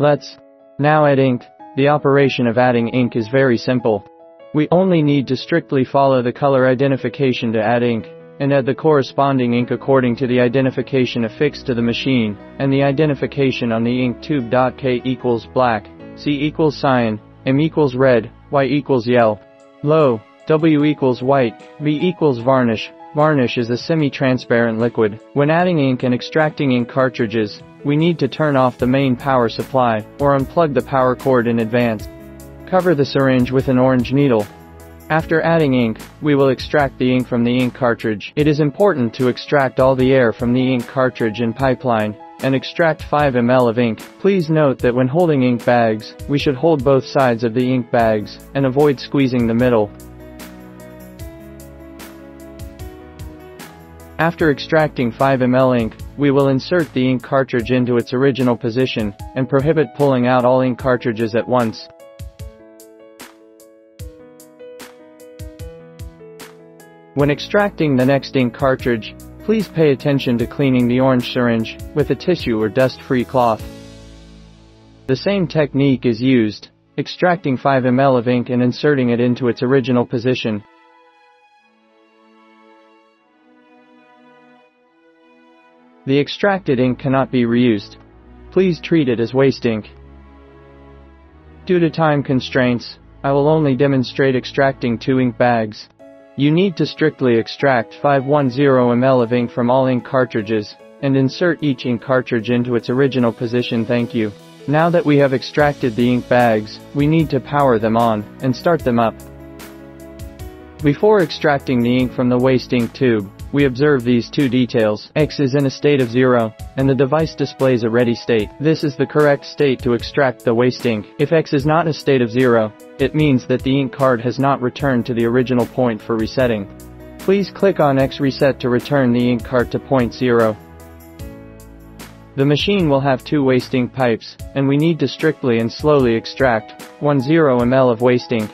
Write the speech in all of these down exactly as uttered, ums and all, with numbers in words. Let's now add ink. The operation of adding ink is very simple. We only need to strictly follow the color identification to add ink, and add the corresponding ink according to the identification affixed to the machine, and the identification on the ink tube. K equals black, C equals cyan, M equals red, Y equals yellow, W equals white, V equals varnish. Varnish is a semi-transparent liquid. When adding ink and extracting ink cartridges, we need to turn off the main power supply, or unplug the power cord in advance. Cover the syringe with an orange needle. After adding ink, we will extract the ink from the ink cartridge. It is important to extract all the air from the ink cartridge and pipeline, and extract five milliliters of ink. Please note that when holding ink bags, we should hold both sides of the ink bags, and avoid squeezing the middle. After extracting five milliliters ink, we will insert the ink cartridge into its original position, and prohibit pulling out all ink cartridges at once. When extracting the next ink cartridge, please pay attention to cleaning the orange syringe with a tissue or dust-free cloth. The same technique is used, extracting five milliliters of ink and inserting it into its original position. The extracted ink cannot be reused. Please treat it as waste ink. Due to time constraints, I will only demonstrate extracting two ink bags. You need to strictly extract five hundred milliliters of ink from all ink cartridges, and insert each ink cartridge into its original position. Thank you. Now that we have extracted the ink bags, we need to power them on, and start them up. Before extracting the ink from the waste ink tube, we observe these two details. X is in a state of zero, and the device displays a ready state. This is the correct state to extract the waste ink. If X is not in a state of zero, it means that the ink card has not returned to the original point for resetting. Please click on X reset to return the ink card to point zero. The machine will have two waste ink pipes, and we need to strictly and slowly extract ten milliliters of waste ink.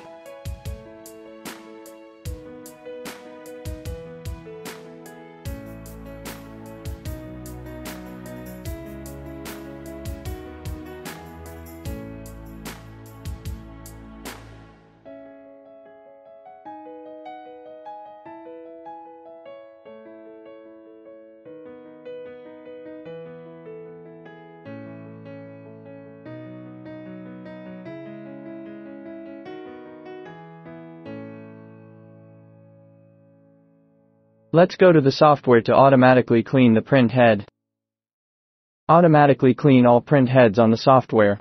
Let's go to the software to automatically clean the print head. Automatically clean all print heads on the software.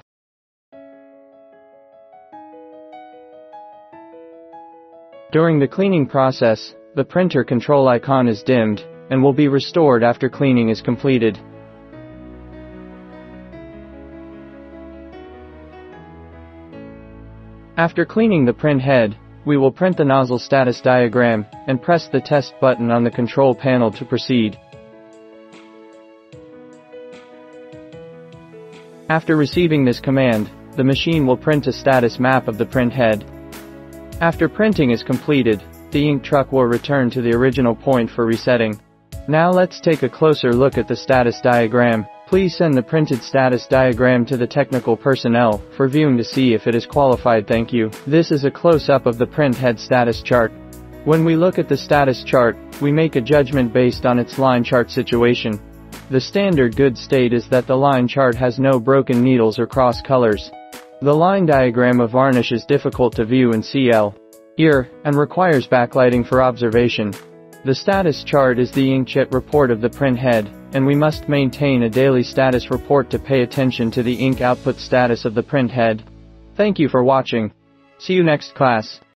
During the cleaning process, the printer control icon is dimmed, and will be restored after cleaning is completed. After cleaning the print head, we will print the nozzle status diagram, and press the test button on the control panel to proceed. After receiving this command, the machine will print a status map of the print head. After printing is completed, the ink truck will return to the original point for resetting. Now let's take a closer look at the status diagram. Please send the printed status diagram to the technical personnel for viewing to see if it is qualified. Thank you. This is a close-up of the print head status chart. When we look at the status chart, we make a judgment based on its line chart situation. The standard good state is that the line chart has no broken needles or cross colors. The line diagram of varnish is difficult to view in C L here, and requires backlighting for observation. The status chart is the inkjet report of the print head, and we must maintain a daily status report to pay attention to the ink output status of the print head. Thank you for watching. See you next class.